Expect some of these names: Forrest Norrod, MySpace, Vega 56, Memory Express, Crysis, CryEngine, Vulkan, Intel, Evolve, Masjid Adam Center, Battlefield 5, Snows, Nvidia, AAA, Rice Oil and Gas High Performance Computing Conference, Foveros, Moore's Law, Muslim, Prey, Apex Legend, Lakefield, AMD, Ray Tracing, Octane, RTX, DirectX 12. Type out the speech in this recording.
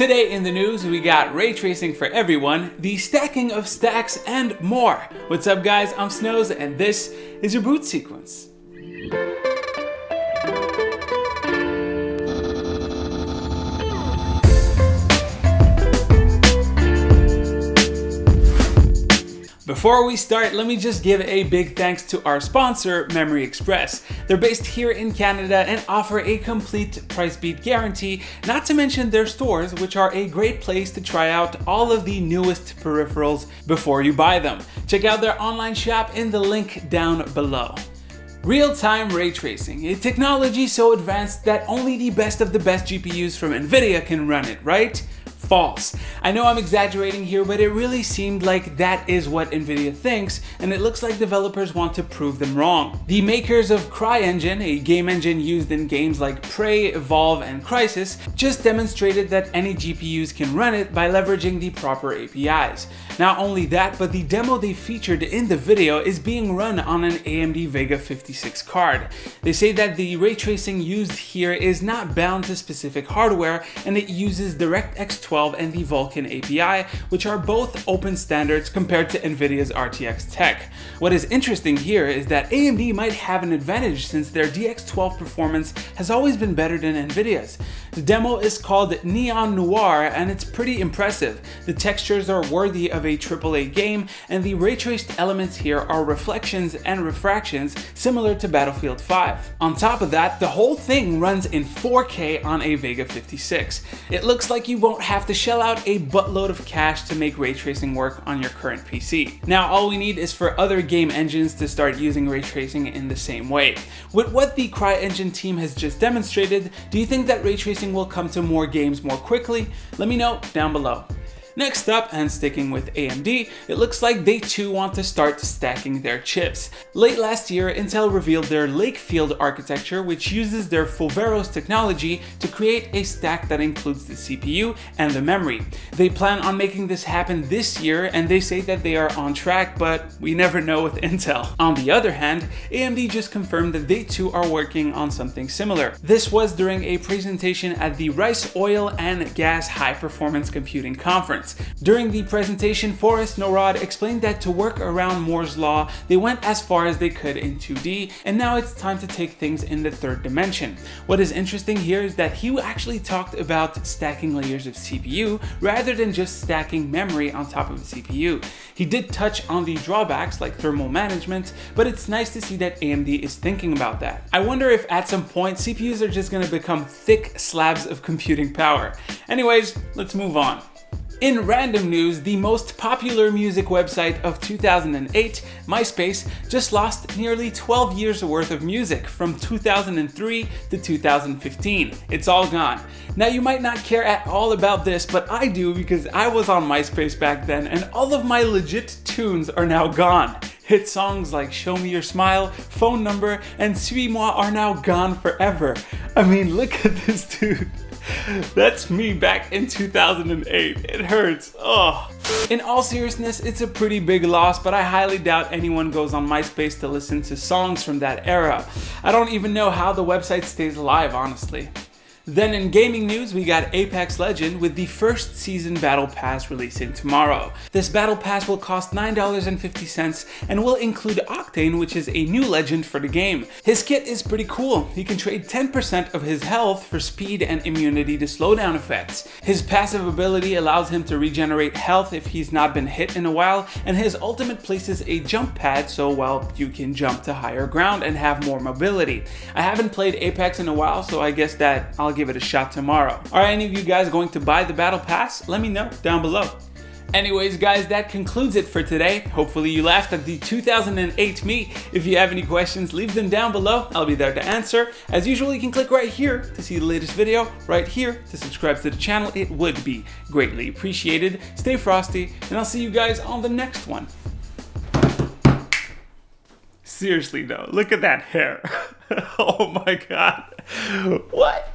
today in the news, we got ray tracing for everyone, the stacking of stacks, and more. What's up guys, I'm Snows, and this is your boot sequence. Before we start, let me just give a big thanks to our sponsor, Memory Express. They're based here in Canada and offer a complete price beat guarantee, not to mention their stores, which are a great place to try out all of the newest peripherals before you buy them. Check out their online shop in the link down below. Real-time ray tracing, a technology so advanced that only the best of the best GPUs from Nvidia can run it, right? False. I know I'm exaggerating here, but it really seemed like that is what Nvidia thinks, and it looks like developers want to prove them wrong. The makers of CryEngine, a game engine used in games like Prey, Evolve, and Crysis, just demonstrated that any GPUs can run it by leveraging the proper APIs. Not only that, but the demo they featured in the video is being run on an AMD Vega 56 card. They say that the ray tracing used here is not bound to specific hardware, and it uses DirectX 12 and the Vulkan API, which are both open standards compared to Nvidia's RTX tech. What is interesting here is that AMD might have an advantage since their DX12 performance has always been better than Nvidia's. The demo is called Neon Noir and it's pretty impressive. The textures are worthy of a AAA game, and the ray traced elements here are reflections and refractions similar to Battlefield 5. On top of that, the whole thing runs in 4K on a Vega 56. It looks like you won't have to shell out a buttload of cash to make ray tracing work on your current PC. Now all we need is for other game engines to start using ray tracing in the same way. With what the CryEngine team has just demonstrated, do you think that ray tracing will come to more games more quickly? Let me know down below. Next up, and sticking with AMD, it looks like they too want to start stacking their chips. Late last year, Intel revealed their Lakefield architecture, which uses their Foveros technology to create a stack that includes the CPU and the memory. They plan on making this happen this year, and they say that they are on track, but we never know with Intel. On the other hand, AMD just confirmed that they too are working on something similar. This was during a presentation at the Rice Oil and Gas High Performance Computing Conference. During the presentation, Forrest Norrod explained that to work around Moore's Law, they went as far as they could in 2D, and now it's time to take things in the third dimension. What is interesting here is that he actually talked about stacking layers of CPU rather than just stacking memory on top of the CPU. He did touch on the drawbacks like thermal management, but it's nice to see that AMD is thinking about that. I wonder if at some point CPUs are just going to become thick slabs of computing power. Anyways, let's move on. In random news, the most popular music website of 2008, MySpace, just lost nearly 12 years worth of music from 2003 to 2015. It's all gone. Now you might not care at all about this, but I do because I was on MySpace back then and all of my legit tunes are now gone. Hit songs like Show Me Your Smile, Phone Number, and Suis-moi are now gone forever. I mean, look at this dude. That's me back in 2008. It hurts. Oh. In all seriousness, it's a pretty big loss, but I highly doubt anyone goes on MySpace to listen to songs from that era. I don't even know how the website stays alive, honestly. Then in gaming news, we got Apex Legend with the first season battle pass releasing tomorrow. This battle pass will cost $9.50 and will include Octane, which is a new legend for the game. His kit is pretty cool. He can trade 10% of his health for speed and immunity to slowdown effects. His passive ability allows him to regenerate health if he's not been hit in a while, and his ultimate places a jump pad so, well, you can jump to higher ground and have more mobility. I haven't played Apex in a while, so I guess that I'll give it a shot tomorrow. Are any of you guys going to buy the battle pass? Let me know down below. Anyways guys, that concludes it for today. Hopefully you laughed at the 2008 me. If you have any questions, leave them down below. I'll be there to answer. As usual, you can click right here to see the latest video, right here to subscribe to the channel. It would be greatly appreciated. Stay frosty, and I'll see you guys on the next one. Seriously though, look at that hair. Oh my god. What?